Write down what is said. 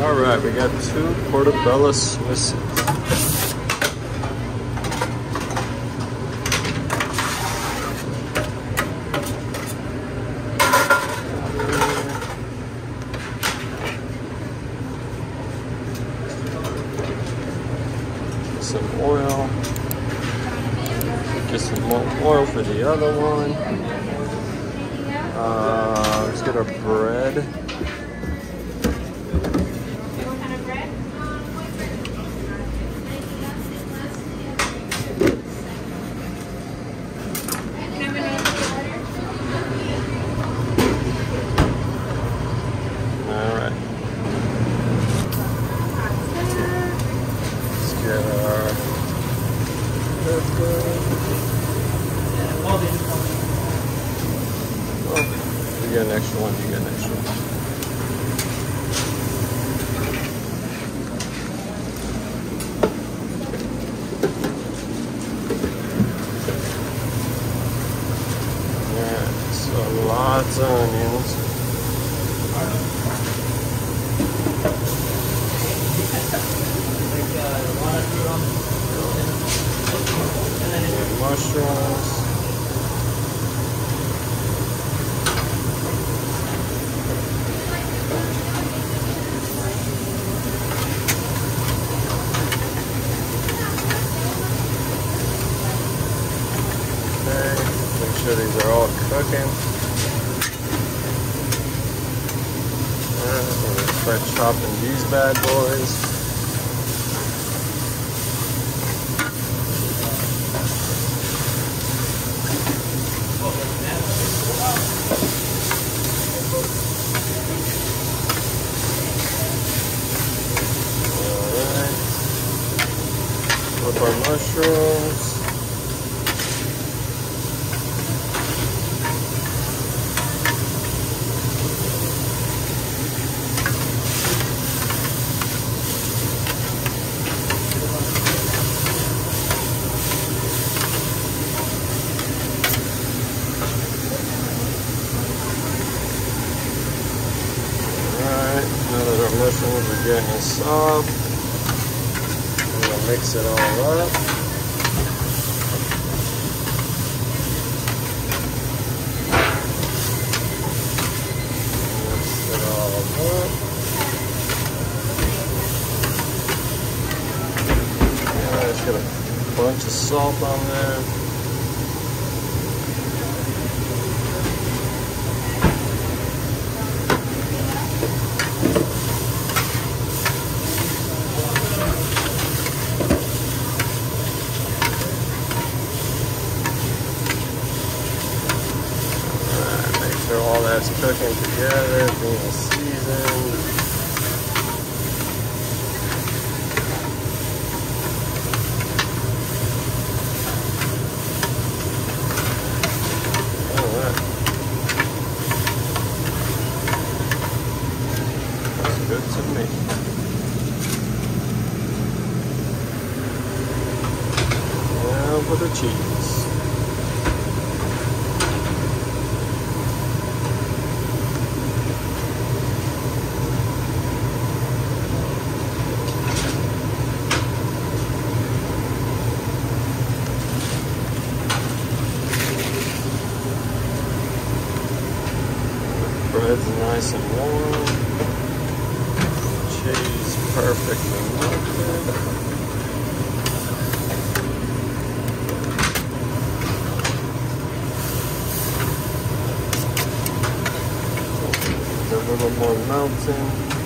All right, we got two Portabella Swisses. Some oil. Get some more oil for the other one. Let's get our bread. You get an extra one, you get an extra one. Alright, so lots of onions. Mushrooms. Make sure these are all cooking. We're going to start chopping these bad boys. Alright, with our mushrooms. Mushrooms are getting soft. I'm going to mix it all up. Mix it all up. And I just got a bunch of salt on there. All that's cooking together, being seasoned. Alright. That's good to me. Now for the cheese. Bread's nice and warm. Cheese perfectly melted. A little more melting.